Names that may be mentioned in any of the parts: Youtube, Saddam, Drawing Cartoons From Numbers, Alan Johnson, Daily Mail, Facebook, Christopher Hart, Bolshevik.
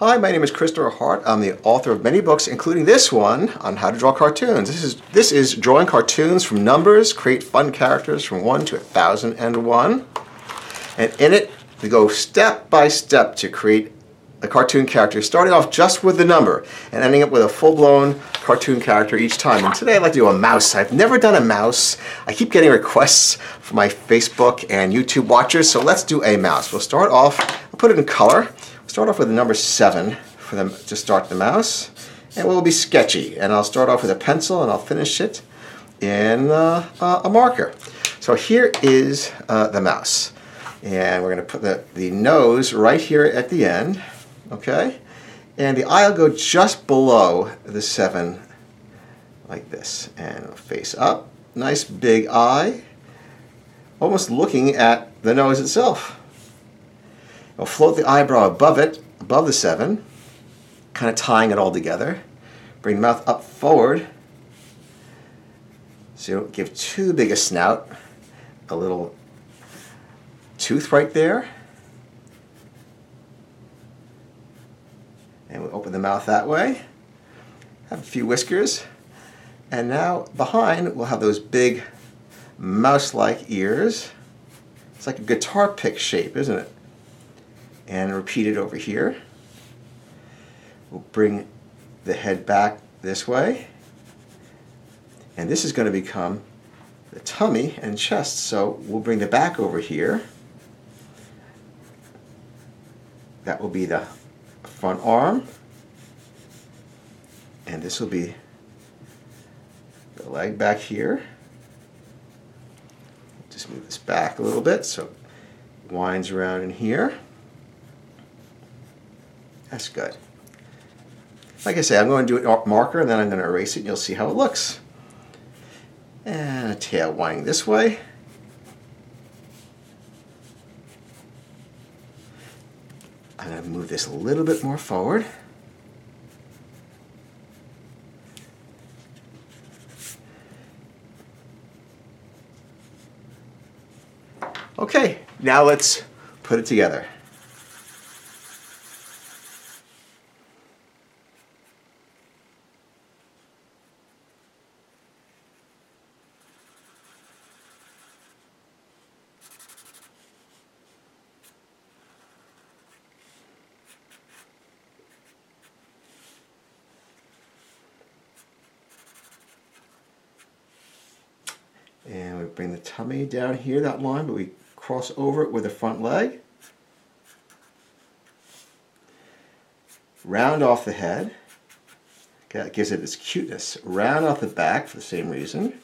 Hi, my name is Christopher Hart. I'm the author of many books, including this one on how to draw cartoons. This is Drawing Cartoons from Numbers. Create fun characters from 1 to 1001. And in it, we go step by step to create a cartoon character, starting off just with the number and ending up with a full-blown cartoon character each time. And today I'd like to do a mouse. I've never done a mouse. I keep getting requests from my Facebook and YouTube watchers, so let's do a mouse. We'll start off, I'll put it in color. We'll start off with the number 7 for them to start the mouse, and it will be sketchy. And I'll start off with a pencil and I'll finish it in a marker. So here is the mouse. And we're going to put the nose right here at the end. Okay, and the eye will go just below the 7, like this, and face up. Nice big eye, almost looking at the nose itself. We'll float the eyebrow above it, above the 7, kind of tying it all together. Bring the mouth up forward, so you don't give too big a snout. A little tooth right there. And we open the mouth that way, have a few whiskers, and now behind we'll have those big mouse-like ears. It's like a guitar pick shape, isn't it? And repeat it over here. We'll bring the head back this way, and this is going to become the tummy and chest, so we'll bring the back over here. That will be the front arm, and this will be the leg back here. Just move this back a little bit so it winds around in here. That's good. Like I say, I'm going to do a marker and then I'm going to erase it and you'll see how it looks. And a tail winding this way. I'm going to move this a little bit more forward. Okay, now let's put it together. And we bring the tummy down here, that line, but we cross over it with the front leg. Round off the head. That gives it its cuteness. Round off the back for the same reason.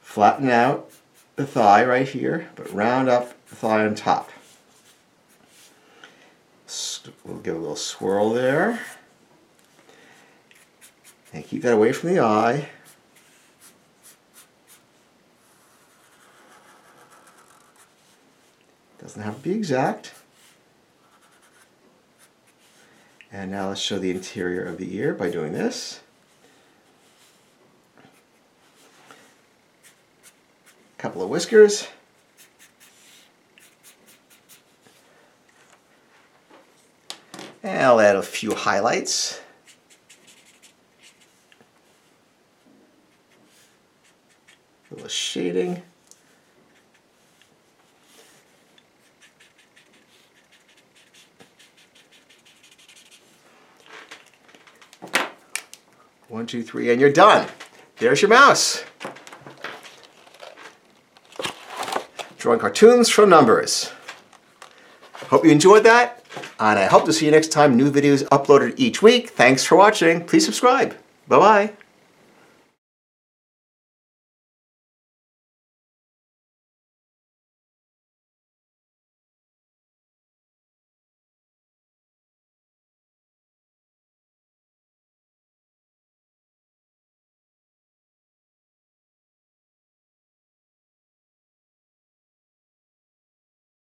Flatten out the thigh right here, but round up the thigh on top. We'll give a little swirl there. And keep that away from the eye. Doesn't have to be exact. And now let's show the interior of the ear by doing this. A couple of whiskers. And I'll add a few highlights. A little shading. One, two, three, and you're done. There's your mouse. Drawing Cartoons from Numbers. Hope you enjoyed that, and I hope to see you next time. New videos uploaded each week. Thanks for watching. Please subscribe. Bye-bye.